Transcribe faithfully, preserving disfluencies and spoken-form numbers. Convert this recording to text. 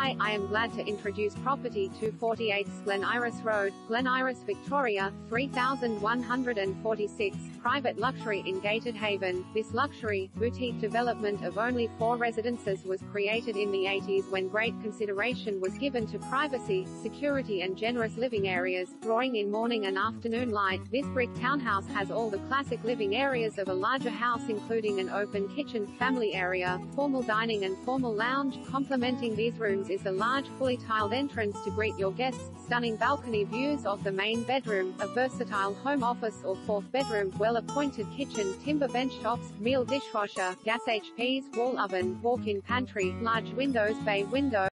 Hi, I am glad to introduce property two forty-eight Glen Iris Road, Glen Iris, Victoria, three thousand one hundred forty-six, private luxury in Gated Haven. This luxury, boutique development of only four residences was created in the eighties when great consideration was given to privacy, security and generous living areas, drawing in morning and afternoon light. This brick townhouse has all the classic living areas of a larger house including an open kitchen, family area, formal dining and formal lounge. Complementing these rooms is a large fully tiled entrance to greet your guests, stunning balcony views of the main bedroom, a versatile home office or fourth bedroom, well-appointed kitchen, timber bench tops, meal dishwasher, gas H Ps, wall oven, walk-in pantry, large windows, bay window.